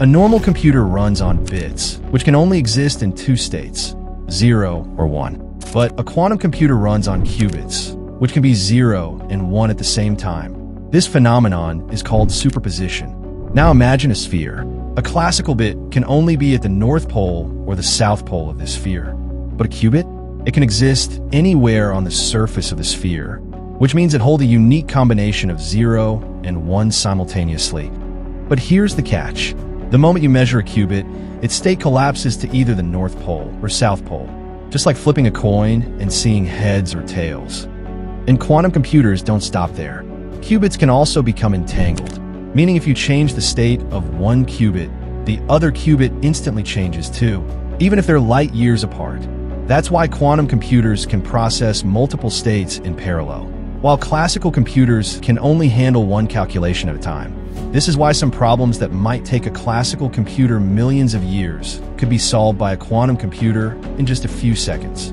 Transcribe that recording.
A normal computer runs on bits, which can only exist in two states, 0 or 1. But a quantum computer runs on qubits, which can be 0 and 1 at the same time. This phenomenon is called superposition. Now imagine a sphere. A classical bit can only be at the North Pole or the South Pole of the sphere. But a qubit? It can exist anywhere on the surface of the sphere, which means it holds a unique combination of 0 and 1 simultaneously. But here's the catch. The moment you measure a qubit, its state collapses to either the North Pole or South Pole, just like flipping a coin and seeing heads or tails. And quantum computers don't stop there. Qubits can also become entangled, meaning if you change the state of one qubit, the other qubit instantly changes too, even if they're light years apart. That's why quantum computers can process multiple states in parallel, while classical computers can only handle one calculation at a time. This is why some problems that might take a classical computer millions of years could be solved by a quantum computer in just a few seconds.